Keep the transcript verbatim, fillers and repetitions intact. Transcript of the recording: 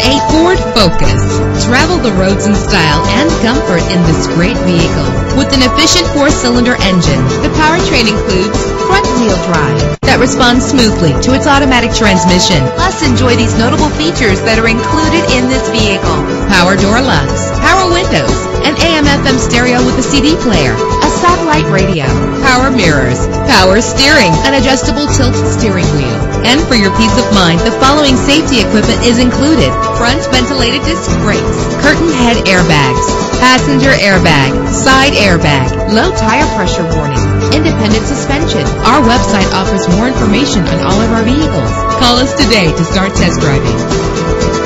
two thousand eight Ford Focus. Travel the roads in style and comfort in this great vehicle. With an efficient four-cylinder engine, the powertrain includes front-wheel drive that responds smoothly to its automatic transmission. Plus, enjoy these notable features that are included in this vehicle: power door locks, power windows, an A M F M stereo with a C D player, a satellite radio, power mirrors, power steering, an adjustable tilt steering wheel. And for your peace of mind, the following safety equipment is included: front ventilated disc brakes, curtain head airbags, passenger airbag, side airbag, low tire pressure warning, independent suspension. Our website offers more information on all of our vehicles. Call us today to start test driving.